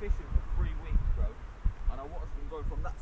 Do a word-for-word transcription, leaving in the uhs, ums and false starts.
fishing for three weeks, bro, and I watched them go from that